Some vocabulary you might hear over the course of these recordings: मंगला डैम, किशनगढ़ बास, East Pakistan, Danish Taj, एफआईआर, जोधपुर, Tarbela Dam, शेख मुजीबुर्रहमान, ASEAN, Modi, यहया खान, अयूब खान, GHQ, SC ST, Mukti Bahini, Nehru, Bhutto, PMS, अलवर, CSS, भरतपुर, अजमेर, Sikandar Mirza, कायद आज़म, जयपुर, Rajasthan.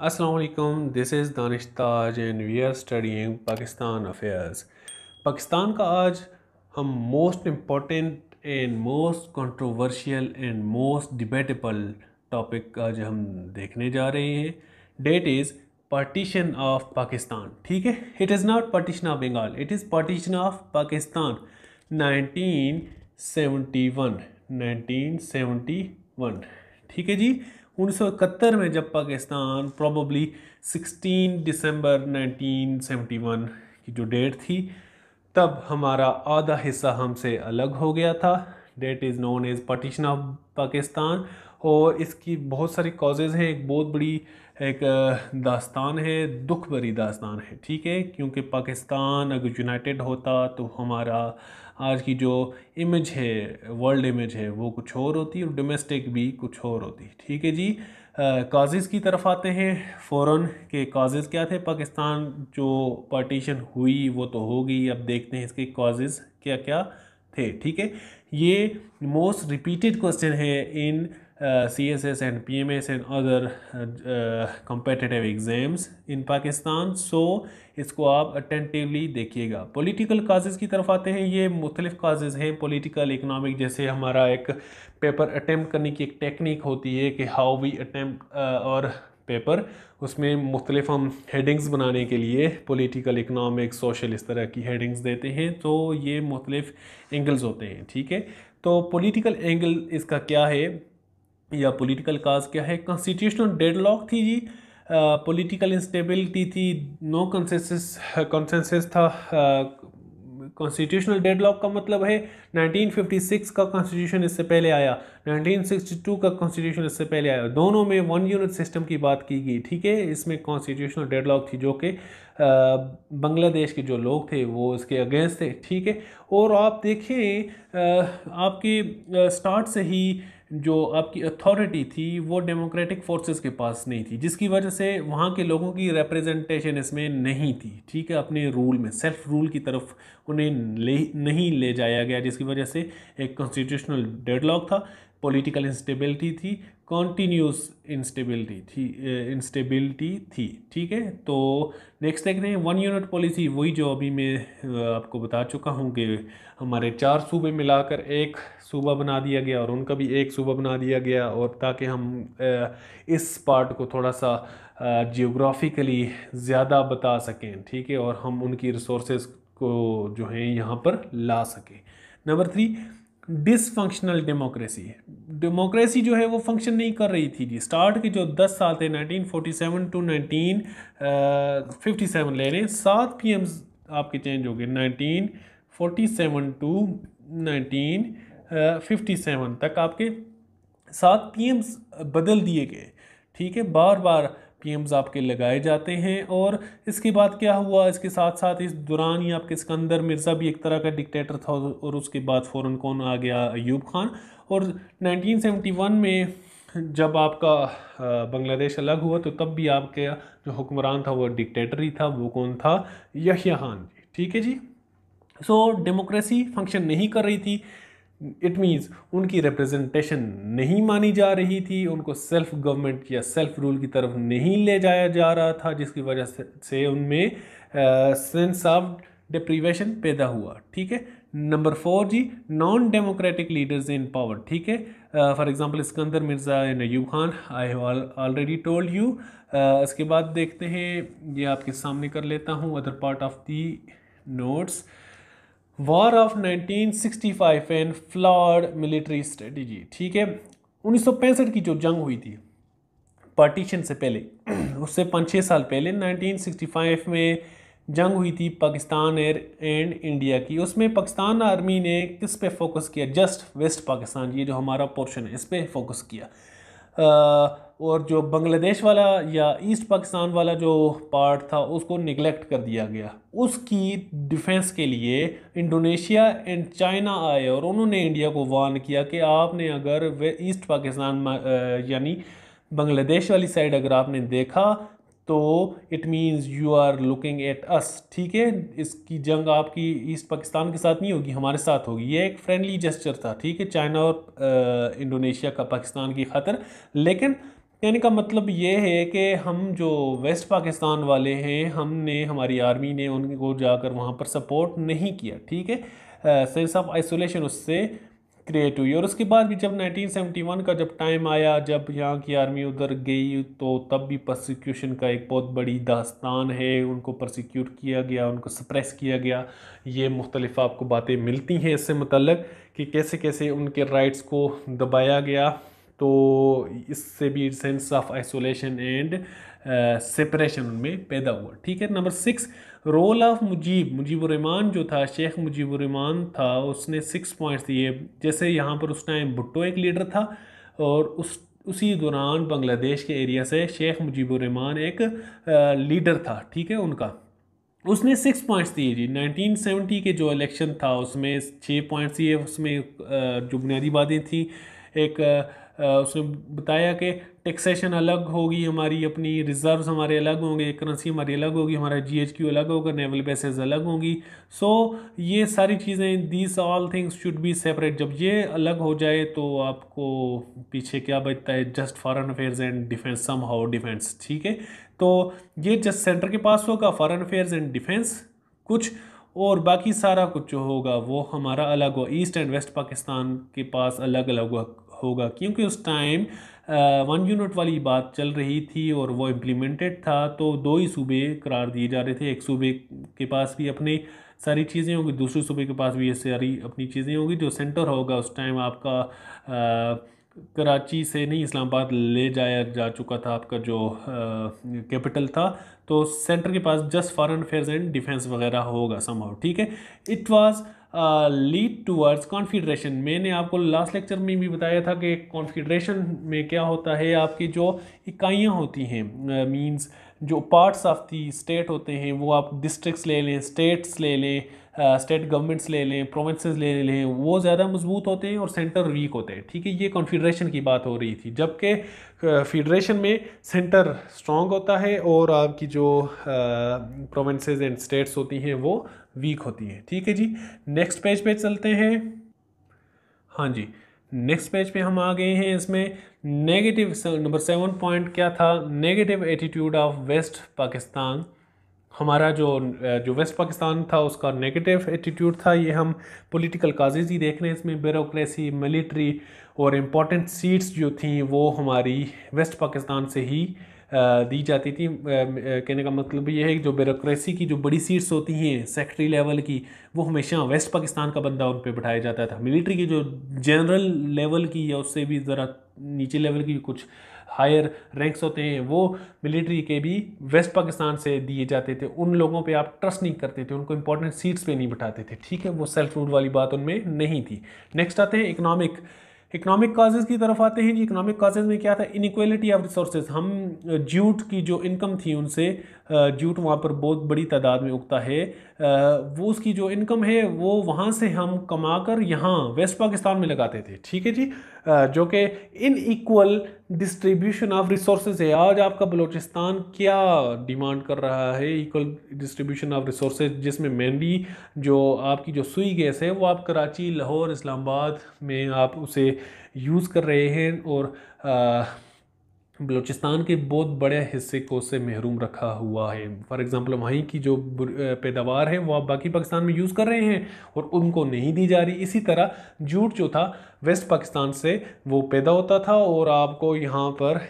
अस्सलाम वालेकुम, this is Danish Taj and we are studying Pakistan affairs. Pakistan का आज हम most important and most controversial and most debatable topic आज हम देखने जा रहे हैं। That is partition of Pakistan. ठीक है, it is not partition of Bengal, it is partition of Pakistan 1971। ठीक है जी, 1971 में जब पाकिस्तान प्रॉबली 16 दिसंबर 1971 की जो डेट थी, तब हमारा आधा हिस्सा हमसे अलग हो गया था। That is known as partition of Pakistan. और इसकी बहुत सारी कॉजेज़ हैं, एक बहुत बड़ी एक दास्तान है, दुख भरी दास्तान है। ठीक है, क्योंकि पाकिस्तान अगर यूनाइटेड होता तो हमारा आज की जो इमेज है, वर्ल्ड इमेज है, वो कुछ और होती और डोमेस्टिक भी कुछ और होती। ठीक है जी, काजेज़ की तरफ आते हैं फ़ौरन के। काजेज़ क्या थे? पाकिस्तान जो पार्टीशन हुई वो तो हो गई, अब देखते हैं इसके काजेज़ क्या क्या थे। ठीक है, ये मोस्ट रिपीटेड क्वेश्चन है इन CSS and PMS and other competitive exams in Pakistan, so इसको आप attentively देखिएगा। Political causes की तरफ आते हैं, ये मुख्तलिफ causes हैं political, economic, जैसे हमारा एक paper attempt करने की एक technique होती है कि how we attempt our paper, उसमें मुख्तलिफ हम हेडिंग्स बनाने के लिए पॉलिटिकल, इकनॉमिक, सोशल इस तरह की हेडिंग्स देते हैं, तो ये मुख्तलिफ एंगल्स होते हैं। ठीक है, तो पॉलिटिकल एंगल इसका क्या है या पॉलिटिकल काज क्या है? कॉन्स्टिट्यूशनल डेडलॉक थी जी, पॉलिटिकल इंस्टेबिलिटी थी, नो कंसेंसस था। कॉन्स्टिट्यूशनल डेडलॉक का मतलब है 1956 का कॉन्स्टिट्यूशन इससे पहले आया, 1962 का कॉन्स्टिट्यूशन इससे पहले आया, दोनों में वन यूनिट सिस्टम की बात की गई। ठीक है, इसमें कॉन्स्टिट्यूशनल डेडलॉक थी जो कि बांग्लादेश के जो लोग थे वो इसके अगेंस्ट थे। ठीक है, और आप देखें आपके स्टार्ट से ही जो आपकी अथॉरिटी थी वो डेमोक्रेटिक फोर्सेस के पास नहीं थी, जिसकी वजह से वहाँ के लोगों की रिप्रेजेंटेशन इसमें नहीं थी। ठीक है, अपने रूल में सेल्फ रूल की तरफ उन्हें नहीं ले जाया गया, जिसकी वजह से एक कॉन्स्टिट्यूशनल डेडलॉक था, पॉलिटिकल इंस्टेबिलिटी थी, कॉन्टीन्यूस इंस्टेबिलिटी थी। ठीक है, तो नेक्स्ट देखते हैं वन यूनिट पॉलिसी, वही जो अभी मैं आपको बता चुका हूँ कि हमारे 4 सूबे मिलाकर एक सूबा बना दिया गया और उनका भी एक सूबा बना दिया गया, और ताकि हम इस पार्ट को थोड़ा सा जियोग्राफिकली ज़्यादा बता सकें। ठीक है, और हम उनकी रिसोर्सेज को जो हैं यहाँ पर ला सकें। Number 3, dysfunctional democracy. डेमोक्रेसी जो है वो फंक्शन नहीं कर रही थी जी। स्टार्ट के जो 10 साल थे 1947 टू 1957 ले रहे, 7 पीएम्स आपके चेंज हो गए 1947 टू 1957 तक, आपके 7 पीएम्स बदल दिए गए। ठीक है, बार बार पीएम्स आपके लगाए जाते हैं। और इसके बाद क्या हुआ? इसके साथ साथ इस दौरान ही आपके सिकंदर मिर्ज़ा भी एक तरह का डिक्टेटर था, और उसके बाद फ़ौरन कौन आ गया? अयूब खान। और 1971 में जब आपका बांग्लादेश अलग हुआ तो तब भी आपके जो हुक्मरान था वो डिक्टेटर ही था, वो कौन था? यहया खान। ठीक है जी, सो डेमोक्रेसी फंक्शन नहीं कर रही थी, इट मीन्स उनकी रिप्रेजेंटेशन नहीं मानी जा रही थी, उनको सेल्फ गवर्नमेंट या सेल्फ रूल की तरफ नहीं ले जाया जा रहा था, जिसकी वजह से उनमें सेंस ऑफ डिप्रीवेशन पैदा हुआ। ठीक है, नंबर 4 जी, non democratic leaders in power. ठीक है, for example Sikandar Mirza and अयूब खान, I have already told you. इसके बाद देखते हैं, ये आपके सामने कर लेता हूँ other part of the notes. War of 1965 and flawed military strategy. ठीक है, 1965 की जो जंग हुई थी पार्टीशन से पहले, उससे 5-6 साल पहले 1965 में जंग हुई थी पाकिस्तान एंड इंडिया की। उसमें पाकिस्तान आर्मी ने किस पे फोकस किया? जस्ट वेस्ट पाकिस्तान, ये जो हमारा पोर्शन है इस पे फोकस किया। और जो बांग्लादेश वाला या ईस्ट पाकिस्तान वाला जो पार्ट था उसको निगलेक्ट कर दिया गया। उसकी डिफेंस के लिए इंडोनेशिया एंड चाइना आए और उन्होंने इंडिया को वार्न किया कि आपने अगर ईस्ट पाकिस्तान यानी बांग्लादेश वाली साइड अगर आपने देखा तो it means you are looking at us. ठीक है, इसकी जंग आपकी ईस्ट पाकिस्तान के साथ नहीं होगी, हमारे साथ होगी। ये एक फ्रेंडली जेस्चर था। ठीक है, चाइना और इंडोनेशिया का पाकिस्तान की खातर, लेकिन कहने का मतलब ये है कि हम जो वेस्ट पाकिस्तान वाले हैं, हमने हमारी आर्मी ने उनको जाकर वहाँ पर सपोर्ट नहीं किया, ठीक है। सेंस ऑफ आइसोलेशन उससे क्रिएट हुई। और उसके बाद भी जब 1971 का जब टाइम आया, जब यहाँ की आर्मी उधर गई, तो तब भी परसिक्यूशन का एक बहुत बड़ी दास्तान है। उनको परसिक्यूट किया गया, उनको सप्रेस किया गया। ये मुख्तलिफ आपको बातें मिलती हैं इससे मतलब कि कैसे कैसे उनके राइट्स को दबाया गया। तो इससे भी sense of isolation and separation उनमें पैदा हुआ, ठीक है। नंबर 6, रोल ऑफ मुजीबुर्रहमान जो था, शेख मुजीबुर्रहमान था, उसने 6 पॉइंट्स दिए। जैसे यहाँ पर उस टाइम भुट्टो एक लीडर था और उसी दौरान बांग्लादेश के एरिया से शेख मुजीबुर्रहमान एक लीडर था, ठीक है। उनका उसने 6 पॉइंट्स दिए जी। 1970 के जो इलेक्शन था उसमें 6 पॉइंट्स दिए। उसमें जो बुनियादी बातें थी, एक उसने बताया कि टैक्सेशन अलग होगी हमारी, अपनी रिजर्व्स हमारे अलग होंगे, करेंसी हमारी अलग होगी, हमारा GHQ अलग होगा, नेवल बेसेस अलग होंगी। सो ये सारी चीज़ें, this all things should be separate. जब ये अलग हो जाए तो आपको पीछे क्या बचता है? Just foreign affairs and defence, somehow defence, ठीक है। तो ये जस्ट सेंटर के पास होगा, फॉरेन अफेयर्स एंड डिफेंस कुछ, और बाकी सारा कुछ जो होगा वो हमारा अलग होगा। ईस्ट एंड वेस्ट पाकिस्तान के पास अलग अलग होगा, क्योंकि उस टाइम 1 यूनिट वाली बात चल रही थी और वो इम्प्लीमेंटेड था। तो 2 ही सूबे करार दिए जा रहे थे। एक सूबे के पास भी अपनी सारी चीज़ें होंगी, दूसरे सूबे के पास भी ये सारी अपनी चीज़ें होंगी। जो सेंटर होगा उस टाइम आपका कराची से नहीं, इस्लामाबाद ले जाया जा चुका था, आपका जो कैपिटल था। तो सेंटर के पास just foreign affairs and defence वगैरह होगा समहाउ, ठीक है। It was lead towards confederation. मैंने आपको लास्ट लेक्चर में भी बताया था कि कॉन्फिड्रेशन में क्या होता है, आपकी जो इकाइयाँ होती हैं, मींस जो पार्ट्स ऑफ दी स्टेट होते हैं, वो आप डिस्ट्रिक्ट्स ले लें, स्टेट्स ले लें, स्टेट गवर्नमेंट्स ले लें, प्रोविंसेस ले लें, वो ज़्यादा मजबूत होते हैं और सेंटर वीक होते हैं, ठीक है। ये कॉन्फिड्रेशन की बात हो रही थी, जबकि फेडरेशन में सेंटर स्ट्रॉन्ग होता है और आपकी जो प्रोविंसेस एंड स्टेट्स होती हैं वो वीक होती हैं, ठीक है जी। नेक्स्ट पेज पे चलते हैं। हाँ जी, नेक्स्ट पेज पे हम आ गए हैं। इसमें नेगेटिव नंबर 7 पॉइंट क्या था? Negative attitude of waste Pakistan. हमारा जो वेस्ट पाकिस्तान था उसका नेगेटिव एटीट्यूड था। ये हम पॉलिटिकल काजेज़ ही देख रहे हैं इसमें। ब्यूरोक्रेसी, मिलिट्री और इम्पोर्टेंट सीट्स जो थी वो हमारी वेस्ट पाकिस्तान से ही दी जाती थी। कहने का मतलब ये है कि जो ब्यूरोक्रेसी की जो बड़ी सीट्स होती हैं सेक्रेटरी लेवल की, वो हमेशा वेस्ट पाकिस्तान का बंदा उन पर बिठाया जाता था। मिलिट्री की जो जनरल लेवल की या उससे भी ज़रा नीचे लेवल की कुछ हायर रैंक्स होते हैं, वो मिलिट्री के भी वेस्ट पाकिस्तान से दिए जाते थे। उन लोगों पे आप ट्रस्ट नहीं करते थे, उनको इंपॉर्टेंट सीट्स पे नहीं बिठाते थे, ठीक है। वो सेल्फ रूल वाली बात उनमें नहीं थी। नेक्स्ट आते हैं इकोनॉमिक काजेज़ की तरफ आते हैं जी। इकोनॉमिक काजेज़ में क्या था? Inequality of resources. हम ज्यूट की जो इनकम थी उनसे, ज्यूट वहाँ पर बहुत बड़ी तादाद में उगता है, वो उसकी जो इनकम है वो वहाँ से हम कमाकर यहाँ वेस्ट पाकिस्तान में लगाते थे, ठीक है जी। जो कि इनइक्वल डिस्ट्रीब्यूशन ऑफ रिसोर्सेज है। आज आपका बलूचिस्तान क्या डिमांड कर रहा है? इक्वल डिस्ट्रीब्यूशन ऑफ रिसोर्सेज, जिसमें मेनली जो आपकी जो सुई गैस है वो आप कराची, लाहौर, इस्लामाबाद में आप उसे यूज़ कर रहे हैं और बलूचिस्तान के बहुत बड़े हिस्से को उससे महरूम रखा हुआ है। फॉर एग्ज़ाम्पल, वहीं की जो पैदावार है वो आप बाकी पाकिस्तान में यूज़ कर रहे हैं और उनको नहीं दी जा रही। इसी तरह जूट जो था वेस्ट पाकिस्तान से वो पैदा होता था और आपको यहाँ पर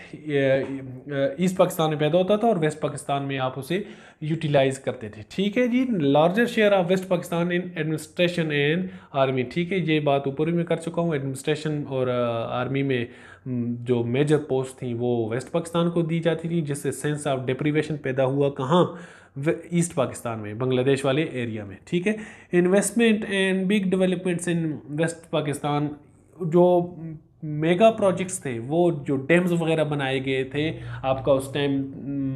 ईस्ट पाकिस्तान में पैदा होता था और वेस्ट पाकिस्तान में आप उसे यूटिलाइज़ करते थे, ठीक है जी। Larger share of waste Pakistan in administration and army, ठीक है। ये बात ऊपर भी मैं कर चुका हूँ। एडमिनिस्ट्रेशन और आर्मी में जो मेजर पोस्ट थी वो वेस्ट पाकिस्तान को दी जाती थी, जिससे सेंस ऑफ डिप्रीवेशन पैदा हुआ। कहाँ? ईस्ट पाकिस्तान में, बांग्लादेश वाले एरिया में, ठीक है। Investment and big developments in waste Pakistan. जो मेगा प्रोजेक्ट्स थे, वो जो डैम्स वगैरह बनाए गए थे आपका उस time,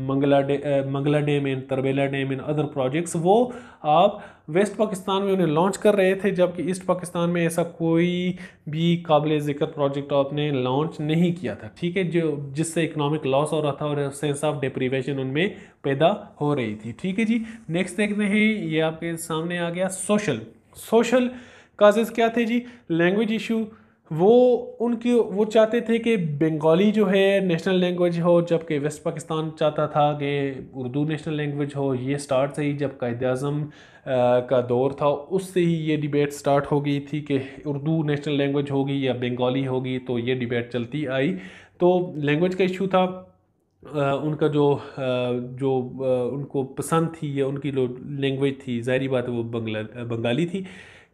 मंगला डैम and Tarbela dam and other projects, वो आप वेस्ट पाकिस्तान में उन्हें लॉन्च कर रहे थे, जबकि ईस्ट पाकिस्तान में ऐसा कोई भी काबिल ज़िक्र प्रोजेक्ट आपने लॉन्च नहीं किया था, ठीक है। जो जिससे इकोनॉमिक लॉस हो रहा था और सेंस ऑफ डिप्रीवेशन उनमें पैदा हो रही थी, ठीक है जी। नेक्स्ट देखते हैं, ये आपके सामने आ गया सोशल काजेज़ क्या थे जी? लैंग्वेज इशू, वो चाहते थे कि बंगाली जो है नेशनल लैंग्वेज हो, जबकि वेस्ट पाकिस्तान चाहता था कि उर्दू नेशनल लैंग्वेज हो। ये स्टार्ट से ही जब कायद आज़म का दौर था उससे ही ये डिबेट स्टार्ट हो गई थी कि उर्दू नेशनल लैंग्वेज होगी या बंगाली होगी, तो ये डिबेट चलती आई। तो लैंग्वेज का इशू था, उनका जो उनको पसंद थी या उनकी लैंग्वेज थी, ज़ाहरी बात है वो बंगाली थी।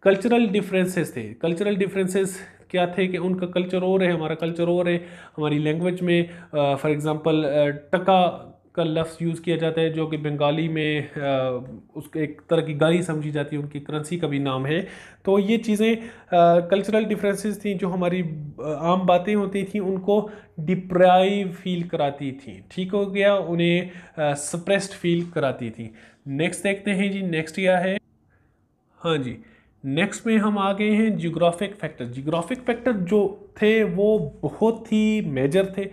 कल्चरल डिफरेंसेस थे। कल्चरल डिफरेंसेस क्या थे कि उनका कल्चर और है, हमारा कल्चर और है। हमारी लैंग्वेज में फॉर एग्जांपल टका का लफ्ज़ यूज़ किया जाता है, जो कि बंगाली में उसके एक तरह की गाली समझी जाती है, उनकी करेंसी का भी नाम है। तो ये चीज़ें कल्चरल डिफरेंसेस थी जो हमारी आम बातें होती थी उनको डिप्राइव फील कराती थी, ठीक हो गया, उन्हें सप्रेस्ड फील कराती थी। नेक्स्ट देखते हैं जी, नेक्स्ट क्या है। हाँ जी, नेक्स्ट में हम आ गए हैं जियोग्राफिक फैक्टर। जियोग्राफिक फैक्टर जो थे वो बहुत ही मेजर थे,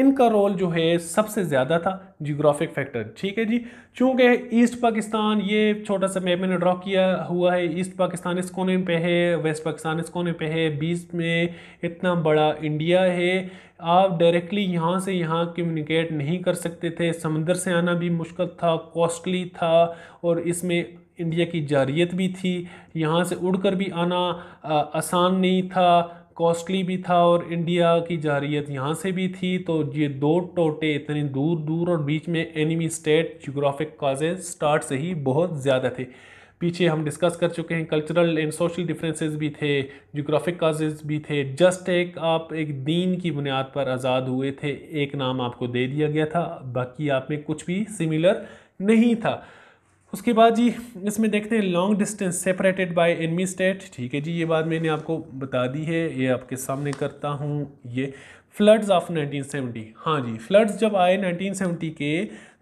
इनका रोल जो है सबसे ज़्यादा था जियोग्राफिक फैक्टर, ठीक है जी। चूँकि ईस्ट पाकिस्तान, ये छोटा सा मैप मैंने ड्रॉ किया हुआ है, ईस्ट पाकिस्तान इस कोने पे है, वेस्ट पाकिस्तान इस कोने पे है, बीच में इतना बड़ा इंडिया है, आप डायरेक्टली यहाँ से यहाँ कम्युनिकेट नहीं कर सकते थे। समंदर से आना भी मुश्किल था, कॉस्टली था, और इसमें इंडिया की जारियत भी थी। यहाँ से उड़कर भी आना आसान नहीं था, कॉस्टली भी था, और इंडिया की जारियत यहाँ से भी थी। तो ये दो टोटे इतने दूर दूर और बीच में enemy state, geographic causes start से ही बहुत ज़्यादा थे। पीछे हम डिस्कस कर चुके हैं, कल्चरल एंड सोशल डिफरेंसेस भी थे, जियोग्राफिक काजेज भी थे। जस्ट आप एक दीन की बुनियाद पर आज़ाद हुए थे, एक नाम आपको दे दिया गया था, बाकी आप में कुछ भी सिमिलर नहीं था। उसके बाद जी इसमें देखते हैं long distance separated by enemy state, ठीक है जी, ये बात मैंने आपको बता दी है, ये आपके सामने करता हूँ। ये फ्लड्स ऑफ 1970, हाँ जी, फ्लड्स जब आए 1970 के,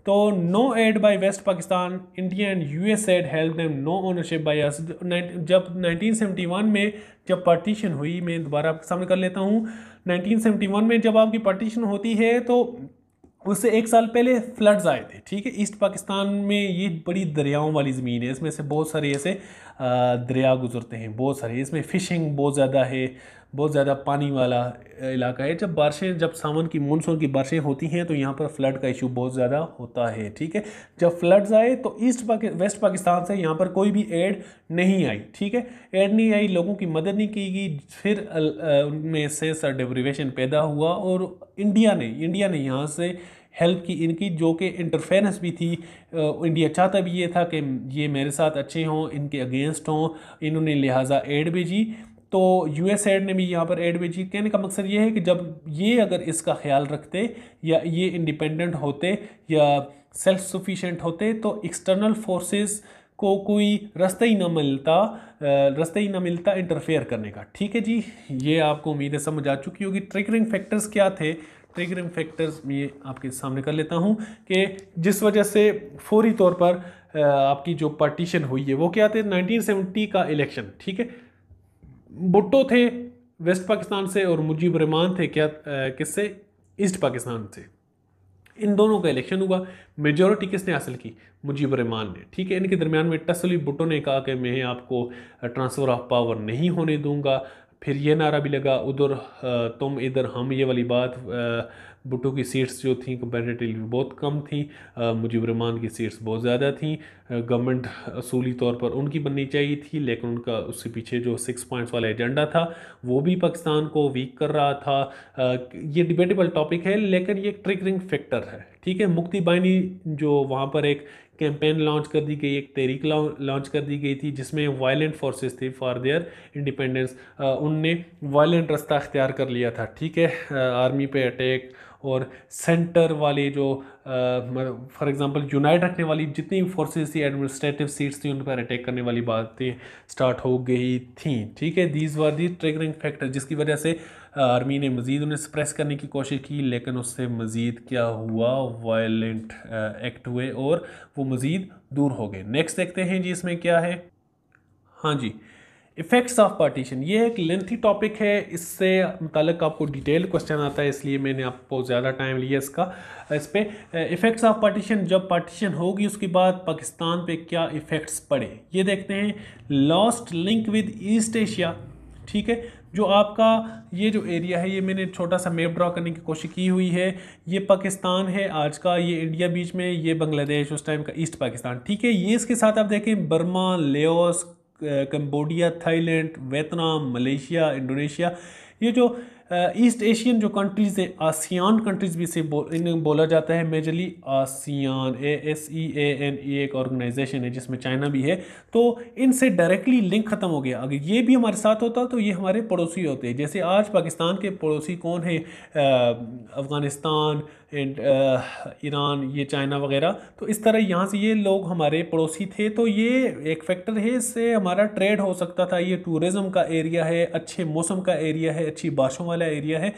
तो no aid by waste Pakistan, India and US aid help them, no ownership by us. जब 1971 में जब पार्टीशन हुई, मैं दोबारा आपके सामने कर लेता हूँ, 1971 में जब आपकी पार्टीशन होती है तो उससे एक साल पहले फ्लड्स आए थे, ठीक है। ईस्ट पाकिस्तान में ये बड़ी दरियाओं वाली ज़मीन है, इसमें से बहुत सारे ऐसे दरिया गुजरते हैं, बहुत सारे, इसमें फ़िशिंग बहुत ज़्यादा है, बहुत ज़्यादा पानी वाला इलाका है। जब सावन की मानसून की बारिशें होती हैं तो यहाँ पर फ्लड का इशू बहुत ज़्यादा होता है, ठीक है। जब फ्लड्स आए तो वेस्ट पाकिस्तान से यहाँ पर कोई भी एड नहीं आई, ठीक है, एड नहीं आई, लोगों की मदद नहीं की गई। फिर उनमें सेंस और डेप्रिवेशन पैदा हुआ और इंडिया ने यहाँ से हेल्प की इनकी, जो कि इंटरफेरेंस भी थी। इंडिया चाहता भी ये था कि ये मेरे साथ अच्छे हों, इनके अगेंस्ट हों, इन्होंने लिहाजा एड भेजी। तो यूएस एड ने भी यहाँ पर एड भेजी। कहने का मकसद ये है कि जब ये अगर इसका ख्याल रखते या ये इंडिपेंडेंट होते या सेल्फ सफिशेंट होते तो एक्सटर्नल फोर्सेस को कोई रास्ता ही ना मिलता इंटरफेयर करने का, ठीक है जी। ये आपको उम्मीद है समझ आ चुकी होगी। ट्रिगरिंग फैक्टर्स क्या थे, ट्रिगरिंग फैक्टर्स मैं आपके सामने कर लेता हूँ कि जिस वजह से फौरी तौर पर आपकी जो पार्टीशन हुई है वो क्या थे। 1970 का इलेक्शन, ठीक है, भुट्टो थे वेस्ट पाकिस्तान से और मुजीब रहमान थे किससे, ईस्ट पाकिस्तान से। इन दोनों का इलेक्शन हुआ, मेजॉरिटी किसने हासिल की, मुजीब रहमान ने, ठीक है। इनके दरमियान में टसली, भुट्टो ने कहा कि मैं आपको ट्रांसफ़र ऑफ पावर नहीं होने दूंगा, फिर ये नारा भी लगा उधर तुम इधर हम, ये वाली बात। भुट्टो की सीट्स जो थी कंपैरेटिवली बहुत कम थी, मुजीब रहमान की सीट्स बहुत ज़्यादा थी। गवर्नमेंट असूली तौर पर उनकी बननी चाहिए थी, लेकिन उनका उसके पीछे जो 6 पॉइंट्स वाला एजेंडा था वो भी पाकिस्तान को वीक कर रहा था। ये डिबेटेबल टॉपिक है लेकिन ये ट्रिगरिंग फैक्टर है, ठीक है। मुक्ति बाहिनी जो वहाँ पर एक कैंपेन लॉन्च कर दी गई, एक तहरीक लॉन्च कर दी गई थी जिसमें वायलेंट फोर्सेस थे फॉर देयर इंडिपेंडेंस, उनने वायलेंट रास्ता अख्तियार कर लिया था, ठीक है, आर्मी पे अटैक। और सेंटर वाले जो फॉर एग्जांपल यूनाइट रखने वाली जितनी फोर्सेस थी, एडमिनिस्ट्रेटिव सीट्स थी, उन पर अटैक करने वाली बातें स्टार्ट हो गई थी, ठीक है। These were the triggering factor, जिसकी वजह से आर्मी ने मज़ीद उन्हें सप्रेस करने की कोशिश की, लेकिन उससे मज़ीद क्या हुआ, वायलेंट एक्ट हुए और वो मज़ीद दूर हो गए। नेक्स्ट देखते हैं जी इसमें क्या है। हाँ जी, इफ़ेक्ट्स ऑफ पार्टीशन, ये एक लेंथी टॉपिक है, इससे मुतालिक आपको डिटेल क्वेश्चन आता है, इसलिए मैंने आपको ज़्यादा टाइम लिया इस पर। इफ़ेक्ट्स ऑफ पार्टीशन, जब पार्टीशन होगी उसके बाद पाकिस्तान पे क्या इफ़ेक्ट्स पड़े, ये देखते हैं। Lost link with East Asia, ठीक है, जो आपका ये जो एरिया है, ये मैंने छोटा सा मैप ड्रा करने की कोशिश की हुई है। ये पाकिस्तान है आज का, ये इंडिया बीच में, ये बांग्लादेश उस टाइम का ईस्ट पाकिस्तान, ठीक है। ये इसके साथ आप देखें Burma, Laos, Cambodia, Thailand, Vietnam, Malaysia, Indonesia, ये जो ईस्ट एशियन जो कंट्रीज़ है, आसियान कंट्रीज़ भी इसे इन्हें बोला जाता है मेजरली। आसियान ASEAN एक ऑर्गेनाइजेशन है जिसमें चाइना भी है, तो इनसे डायरेक्टली लिंक ख़त्म हो गया। अगर ये भी हमारे साथ होता तो ये हमारे पड़ोसी होते हैं। जैसे आज पाकिस्तान के पड़ोसी कौन है, अफ़गानिस्तान एंड ईरान, ये चाइना वगैरह, तो इस तरह यहाँ से ये लोग हमारे पड़ोसी थे। तो ये एक फैक्टर है, इससे हमारा ट्रेड हो सकता था। ये टूरिज़म का एरिया है, अच्छे मौसम का एरिया है, अच्छी बारिशों वाला एरिया है,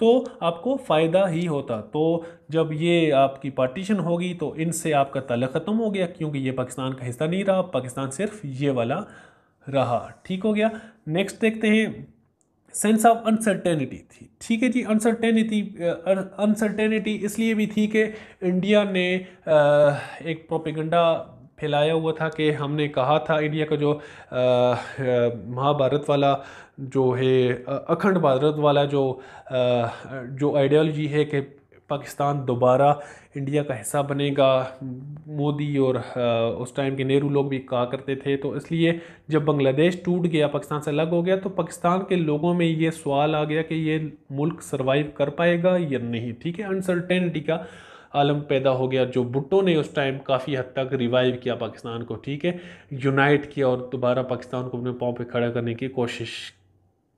तो आपको फ़ायदा ही होता। तो जब ये आपकी पार्टीशन होगी तो इनसे आपका ताल्लुक़ ख़त्म हो गया, क्योंकि ये पाकिस्तान का हिस्सा नहीं रहा, पाकिस्तान सिर्फ ये वाला रहा, ठीक हो गया। नेक्स्ट देखते हैं, सेंस ऑफ अनसर्टेनिटी थी, ठीक है जी। अनसर्टेनिटी इसलिए भी थी कि इंडिया ने एक प्रोपेगेंडा फैलाया हुआ था कि हमने कहा था, इंडिया का जो महाभारत वाला जो है, अखंड भारत वाला जो आइडियोलॉजी है कि पाकिस्तान दोबारा इंडिया का हिस्सा बनेगा, मोदी और उस टाइम के नेहरू लोग भी कहा करते थे। तो इसलिए जब बांग्लादेश टूट गया, पाकिस्तान से अलग हो गया, तो पाकिस्तान के लोगों में ये सवाल आ गया कि ये मुल्क सर्वाइव कर पाएगा या नहीं, ठीक है। अनसर्टेनिटी का आलम पैदा हो गया, जो भुट्टो ने उस टाइम काफ़ी हद तक रिवाइव किया पाकिस्तान को, ठीक है, यूनाइट किया और दोबारा पाकिस्तान को अपने पाँव पे खड़ा करने की कोशिश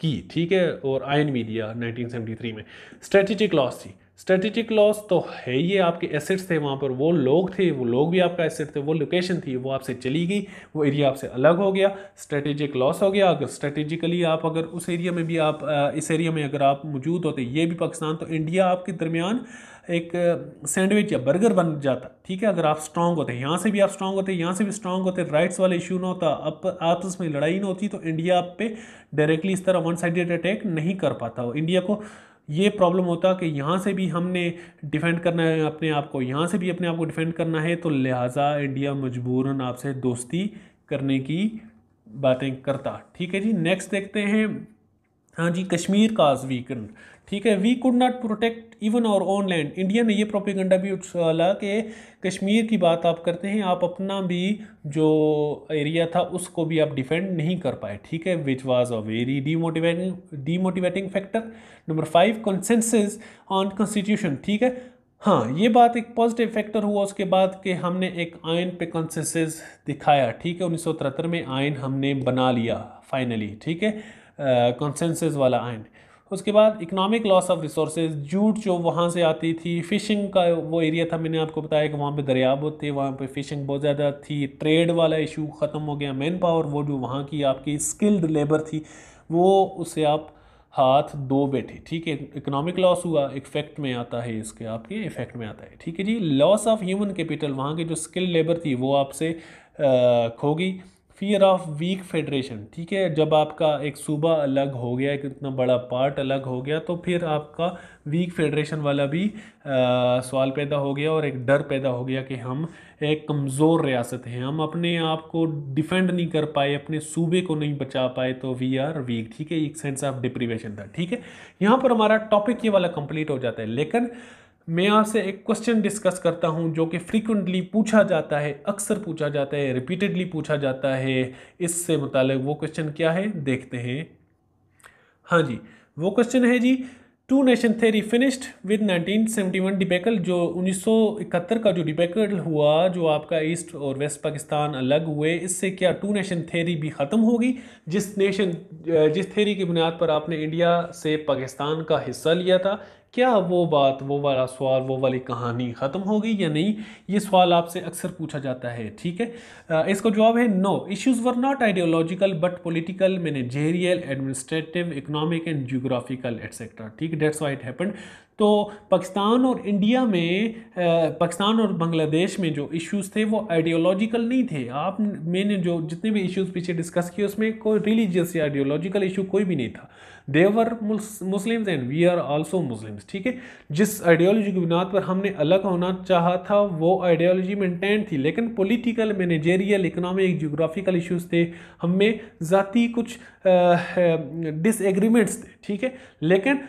की, ठीक है, और आयन भी दिया 1973 में। स्ट्रेटेजिक लॉस थी, स्ट्रेटेजिक लॉस तो है, ये आपके एसेट्स थे वहाँ पर, वो लोग थे, वो लोग भी आपका एसेट थे, वो लोकेशन थी, वो आपसे चली गई, वो एरिया आपसे अलग हो गया, स्ट्रेटेजिक लॉस हो गया। अगर स्ट्रेटेजिकली आप अगर उस एरिया में भी आप इस एरिया में अगर आप मौजूद होते, ये भी पाकिस्तान, तो इंडिया आपके दरमियान एक सैंडविच या बर्गर बन जाता, ठीक है, अगर आप स्ट्रांग होते, यहाँ से भी आप स्ट्रांग होते, यहाँ से भी स्ट्रांग होते, राइट्स वाला इशू ना होता, आपस में लड़ाई ना होती, तो इंडिया आप पे डायरेक्टली इस तरह वन साइडेड अटैक नहीं कर पाता। वो इंडिया को ये प्रॉब्लम होता कि यहाँ से भी हमने डिफेंड करना है अपने आप को, यहाँ से भी अपने आप को डिफेंड करना है, तो लिहाजा इंडिया मजबूरन आपसे दोस्ती करने की बातें करता, ठीक है जी। नेक्स्ट देखते हैं, हाँ जी, कश्मीर काज वीकन, ठीक है। We could not protect even our own land, India ने ये प्रोपेगेंडा भी उछाला कि कश्मीर की बात आप करते हैं, आप अपना भी जो एरिया था उसको भी आप डिफेंड नहीं कर पाए, ठीक है, which was a very demotivating factor. Number 5, consensus on constitution, ठीक है, हाँ, ये बात एक पॉजिटिव फैक्टर हुआ उसके बाद कि हमने एक आयन पे कंसेंसस दिखाया, ठीक है, 1973 में आयन हमने बना लिया फाइनली, ठीक है, कंसेंसस वाला आयन। उसके बाद economic loss of resources, jute जो वहाँ से आती थी, फ़िशिंग का वो एरिया था, मैंने आपको बताया कि वहाँ पे दरिया बहुत थे, वहाँ पे फ़िशिंग बहुत ज़्यादा थी, ट्रेड वाला इशू ख़त्म हो गया, मैन पावर, वो जो वहाँ की आपकी स्किल्ड लेबर थी वो उसे आप हाथ दो बैठे, ठीक है, इकोनॉमिक लॉस हुआ, इफेक्ट में आता है, इसके आपके इफेक्ट में आता है, ठीक है जी। लॉस ऑफ ह्यूमन कैपिटल, वहाँ की जो स्किल्ड लेबर थी वो आपसे खो गई। फियर ऑफ वीक फेडरेशन, ठीक है, जब आपका एक सूबा अलग हो गया, एक इतना बड़ा पार्ट अलग हो गया, तो फिर आपका वीक फेडरेशन वाला भी सवाल पैदा हो गया और एक डर पैदा हो गया कि हम एक कमज़ोर रियासत हैं, हम अपने आप को डिफेंड नहीं कर पाए, अपने सूबे को नहीं बचा पाए, तो वी आर वीक, ठीक है, एक सेंस ऑफ डिप्रीवेशन था, ठीक है। यहाँ पर हमारा टॉपिक ये वाला कंप्लीट हो जाता है, लेकिन मैं आपसे एक क्वेश्चन डिस्कस करता हूं जो कि फ्रीक्वेंटली पूछा जाता है, अक्सर पूछा जाता है, रिपीटेडली पूछा जाता है, इससे मुताल्लिक वो क्वेश्चन क्या है देखते हैं। हाँ जी, वो क्वेश्चन है जी, two nation theory finished with 1971 debacle, जो 1971 का जो डिबेकल हुआ, जो आपका ईस्ट और वेस्ट पाकिस्तान अलग हुए, इससे क्या टू नेशन थ्योरी भी ख़त्म होगी, जिस थ्योरी की बुनियाद पर आपने इंडिया से पाकिस्तान का हिस्सा लिया था, क्या वो बात, वो वाला सवाल, वो वाली कहानी ख़त्म होगी या नहीं, ये सवाल आपसे अक्सर पूछा जाता है, ठीक है। इसको जवाब है no, issues were not ideological but political, managerial, administrative, economic and geographical etcetera, ठीक है, डेट्स व्हाई इट हैपेंड। तो पाकिस्तान और इंडिया में, पाकिस्तान और बांग्लादेश में जो इश्यूज़ थे वो आइडियोलॉजिकल नहीं थे। मैंने जो जितने भी इश्यूज़ पीछे डिस्कस किए उसमें कोई रिलीजियस या आइडियोलॉजिकल इशू कोई भी नहीं था। They were Muslims and we are also Muslims. ठीक है, जिस आइडियोलॉजी की बुनियाद पर हमने अलग होना चाहा था वो आइडियोलॉजी मेंटेन थी, लेकिन political, managerial, economic, geographical issues थे, हमें ज़ाती कुछ डिसएग्रीमेंट्स थे। ठीक है, लेकिन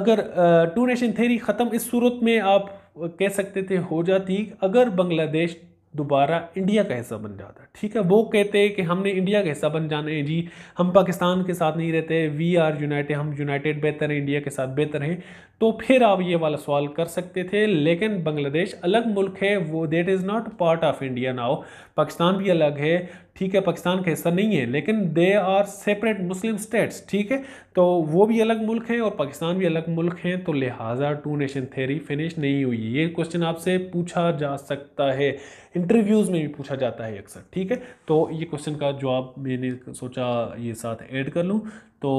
अगर टू नेशन थ्योरी ख़त्म इस सूरत में आप कह सकते थे हो जाती अगर बांग्लादेश दोबारा इंडिया का हिस्सा बन जाता। ठीक है, वो कहते हैं कि हमने इंडिया का हिस्सा बन जाना है जी, हम पाकिस्तान के साथ नहीं रहते, वी आर यूनाइटेड, हम यूनाइटेड बेहतर हैं, इंडिया के साथ बेहतर हैं, तो फिर आप ये वाला सवाल कर सकते थे। लेकिन बांग्लादेश अलग मुल्क है, वो that is not part of India now. Pakistan भी अलग है, ठीक है, पाकिस्तान का हिस्सा नहीं है, लेकिन they are separate Muslim states. ठीक है, तो वो भी अलग मुल्क हैं और पाकिस्तान भी अलग मुल्क हैं, तो लिहाजा टू नेशन थ्योरी फिनिश नहीं हुई। ये क्वेश्चन आपसे पूछा जा सकता है, इंटरव्यूज़ में भी पूछा जाता है अक्सर। ठीक है, तो ये क्वेश्चन का जवाब मैंने सोचा ये साथ ऐड कर लूँ। तो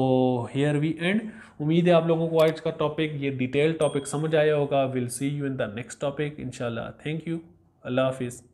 हियर वी एंड। उम्मीद है आप लोगों को आज का टॉपिक, ये डिटेल टॉपिक समझ आया होगा। Will see you in the next topic इंशाल्लाह। थैंक यू, अल्लाह हाफिज़।